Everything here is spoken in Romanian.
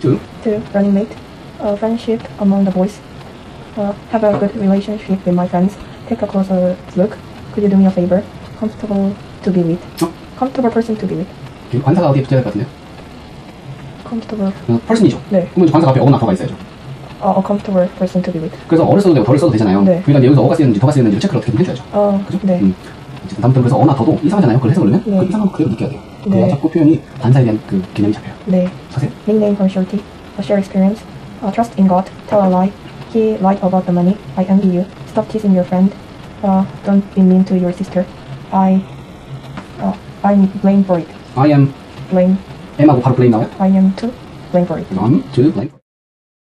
To running mate, friendship among the boys. Have a good relationship with my friends. Take a closer look. Could you do me a favor? Comfortable to be with. Comfortable person to be with. 지금 관사가 어디에 붙여야 할 것 같은데요? Comfortable. person이죠. 네. 그러면 관사가 앞에 어나 더가 있어야죠. A comfortable person to be with. 그래서 어를 써도 되고 더를 써도 되잖아요. 네. 그러니까 여기서 어가 쓰이는지 더가 쓰이는지 체크를 어떻게든 해줘야죠. 그죠? 네. 어쨌든 다음부터 그래서 어나 더도 이상하잖아요. 그걸 해서 그러면 네. 그 이상한 거 그대로 느껴야 돼요. 네. 그래야 자꾸 표현이 관사에 대한 그 개념이 잡혀요. 네. 사세요. Nickname from Shorty. A shared experience. Trust in God. Tell a lie. He lied about the money. I envy you. Stop teasing your friend. Don't be mean to your sister. I'm blamed for it. I am. Blame. M하고 바로 blame 나와요? I am to blame for it. I'm to blame for it.